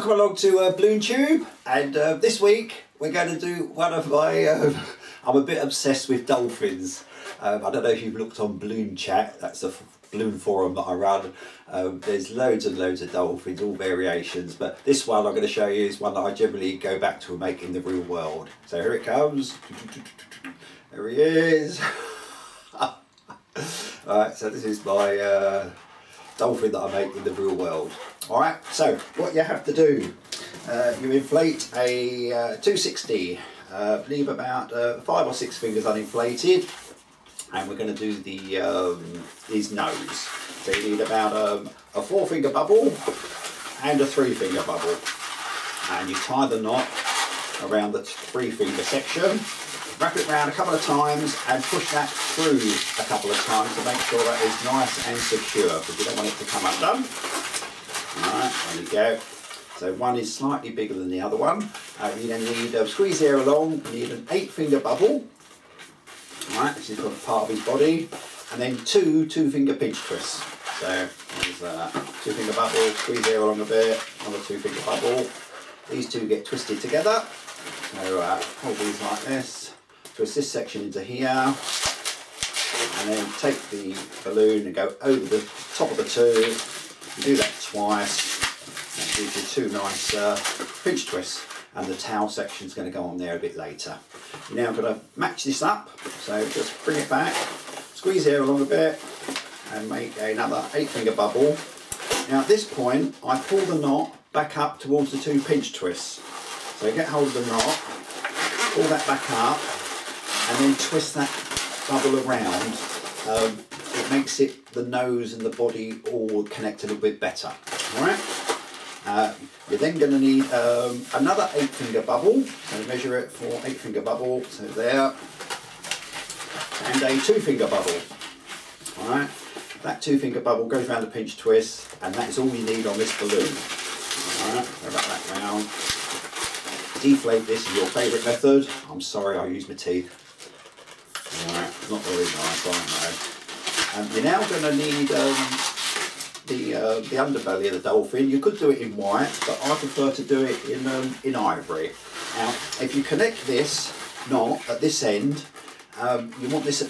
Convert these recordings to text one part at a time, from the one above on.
Welcome along to BalloonTube, and this week we're going to do one of my, I'm a bit obsessed with dolphins. I don't know if you've looked on Balloon Chat, that's a Balloon Forum that I run. There's loads and loads of dolphins, all variations, but this one I'm going to show you is one that I generally go back to and make in the real world. So here it comes. There he is. Alright, so this is my dolphin that I make in the real world. Alright, so what you have to do, you inflate a 260, leave about 5 or 6 fingers uninflated, and we're going to do the his nose. So you need about a 4-finger bubble and a 3-finger bubble, and you tie the knot around the 3-finger section. Wrap it round a couple of times and push that through a couple of times to make sure that it's nice and secure, because you don't want it to come undone. Alright, there you go. So one is slightly bigger than the other one. You then need, squeeze the air along, you need an 8-finger bubble. Alright, this is part of his body. And then two-finger pinch twists. So there's a 2-finger bubble, squeeze the air along a bit, another 2-finger bubble. These two get twisted together. So hold these like this. Twist this section into here, and then take the balloon and go over the top of the two. You do that twice, that gives you two nice pinch twists, and the towel section is going to go on there a bit later. You're now going to match this up, so just bring it back, squeeze here along a bit, and make another 8-finger bubble. Now at this point, I pull the knot back up towards the 2 pinch twists. So get hold of the knot, pull that back up, and then twist that bubble around. It makes it the nose and the body all connect a little bit better. Alright? You're then going to need another 8-finger bubble. So measure it for 8-finger bubble. So there. And a 2-finger bubble. Alright? That 2-finger bubble goes around the pinch twist, and that is all you need on this balloon. Alright? Wrap that round. Deflate this is your favourite method. I'm sorry, I use my teeth. Alright, not very nice, I know. You're now going to need the underbelly of the dolphin. You could do it in white, but I prefer to do it in ivory. Now, if you connect this knot at this end,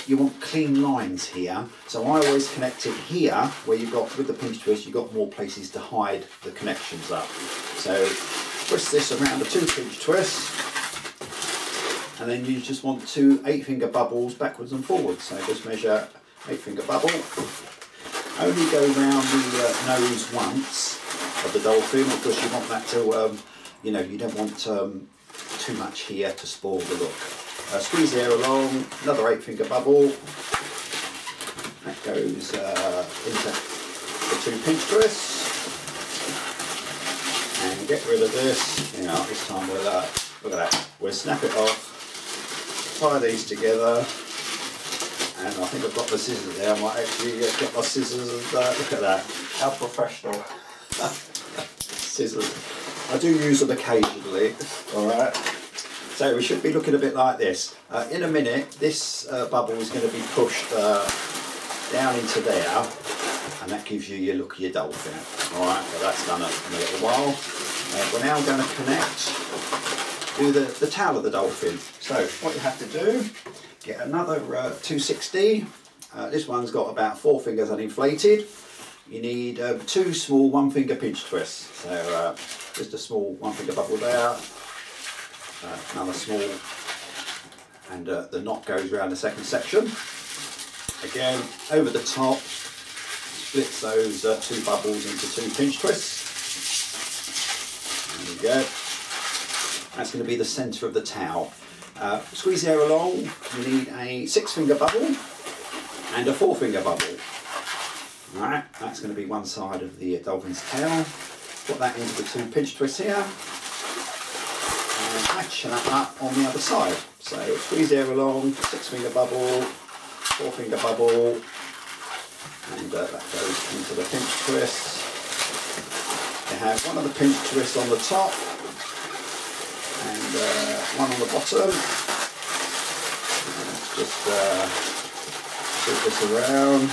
you want clean lines here. So I always connect it here, where you've got with the pinch twist, you've got more places to hide the connections up. So twist this around the 2-pinch twist. And then you just want two 8-finger bubbles backwards and forwards. So just measure 8-finger bubble. Only go round the nose once of the dolphin, because you want that to, you know, you don't want too much here to spoil the look. Squeeze the air along, another 8-finger bubble. That goes into the 2 pinch twists. And get rid of this. Now this time we'll, look at that, we'll snap it off. Tie these together, and I think I've got the scissors there. I might actually get my scissors and look at that, how professional. Scissors, I do use them occasionally. Alright, so we should be looking a bit like this. In a minute this bubble is going to be pushed down into there, and that gives you your look of your dolphin. Alright, so that's done in a little while. We're now going to connect the tail of the dolphin. So what you have to do, get another 260. This one's got about 4 fingers uninflated. You need 2 small 1-finger pinch twists. So just a small 1-finger bubble there, another small, and the knot goes around the second section. Again, over the top, splits those 2 bubbles into 2 pinch twists. There we go. That's going to be the centre of the towel. Squeeze the air along, you need a 6-finger bubble and a 4-finger bubble. Alright, that's going to be one side of the dolphin's tail. Put that into the 2 pinch twists here, and match that up on the other side. So squeeze the air along, 6-finger bubble, 4-finger bubble, and that goes into the pinch twist. You have one of the pinch twists on the top, and one on the bottom. Let's just flip this around.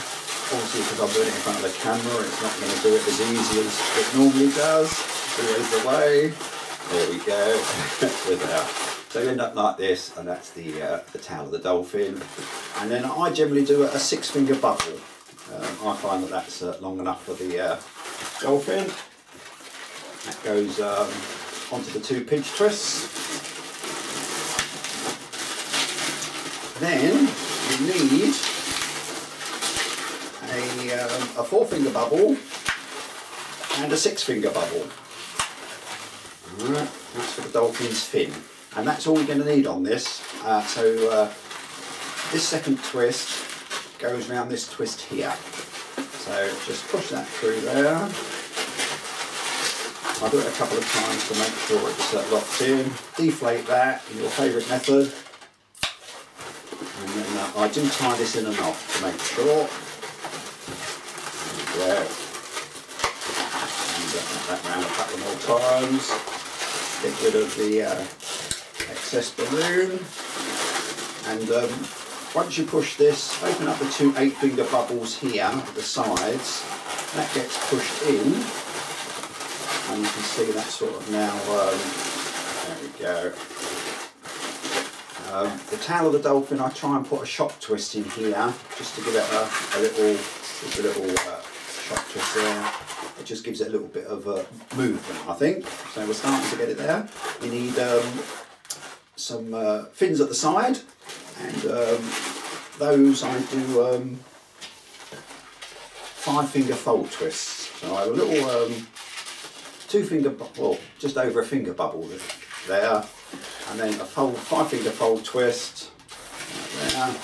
Obviously, because I'm doing it in front of the camera, it's not going to do it as easy as it normally does. 2 meters away. There we go, with that. So you end up like this, and that's the tail of the dolphin. And then I generally do a 6-finger bubble. I find that that's long enough for the dolphin. That goes onto the 2 pinch twists. Then you need a 4-finger bubble and a 6-finger bubble. Alright, that's for the dolphin's fin, and that's all we're going to need on this. So this second twist goes round this twist here, so just push that through there. I'll do it a couple of times to make sure it's locked in. Deflate that in your favourite method, and then I do tie this in a knot to make sure. There we go. That round a couple more times, get rid of the excess balloon, and once you push this, open up the 2 8-finger bubbles here at the sides. That gets pushed in, and you can see that sort of now, there we go. The tail of the dolphin, I try and put a shock twist in here, just to give it a little shock twist there. It just gives it a little bit of movement, I think. So we're starting to get it there. You need some fins at the side, and those I do 5-finger fold twists. So I have a little 2-finger, well, just over a finger bubble there, and then a 5-finger fold twist there,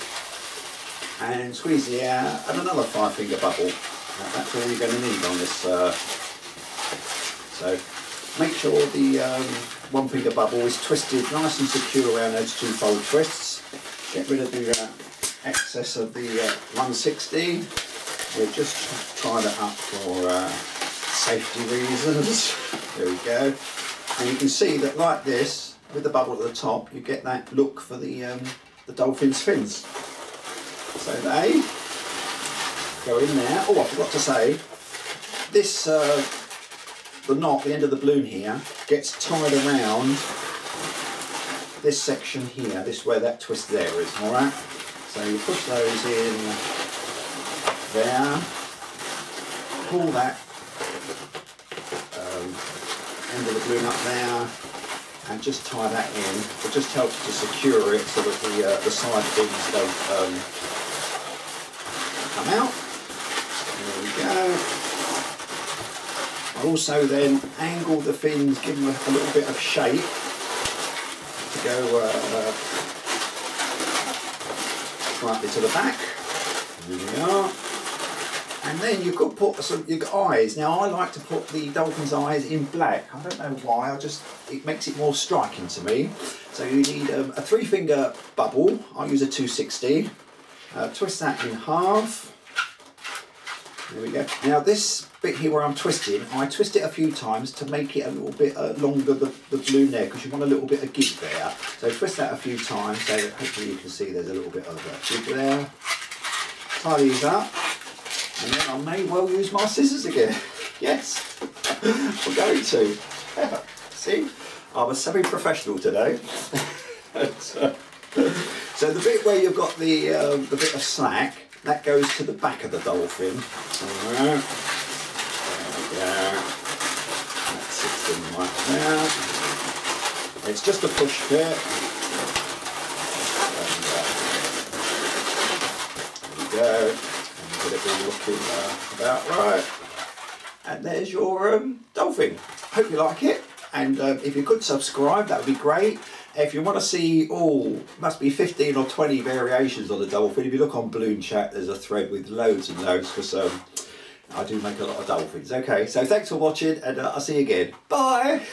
and squeeze the air, and another 5-finger bubble. That's all you're going to need on this, so make sure the 1-finger bubble is twisted nice and secure around those 2 fold twists. Get rid of the excess of the 160. We'll just try that up for safety reasons. There we go. And you can see that like this, with the bubble at the top, you get that look for the dolphin's fins. So they go in there. Oh, I forgot to say, this, the knot, the end of the balloon here, gets tied around this section here, this where that twist there is, alright? So you push those in there, pull that end of the balloon up there, and just tie that in. It just helps to secure it so that the side things don't come out. There we go. I also then angle the fins, give them a little bit of shape to go slightly to the back. There we are. And then you could put some eyes. Now I like to put the dolphin's eyes in black. I don't know why. It makes it more striking to me. So you need a 3-finger bubble. I use a 260. Twist that in half. There we go. Now this bit here where I'm twisting, I twist it a few times to make it a little bit longer, the balloon there, because you want a little bit of give there. So twist that a few times, so that hopefully you can see there's a little bit of give there. Tie these up, and then I may well use my scissors again. Yes, we're going to. See, I'm a semi-professional today. So the bit where you've got the bit of slack, that goes to the back of the dolphin. Alright. There we go. That sits in right there. It's just a push fit. There we go. And get it all looking about right. And there's your dolphin. Hope you like it. And if you could subscribe, that would be great. If you want to see all, must be 15 or 20 variations on the dolphin. If you look on Balloon Chat, there's a thread with loads of those, because I do make a lot of dolphins. Okay, so thanks for watching, and I'll see you again. Bye!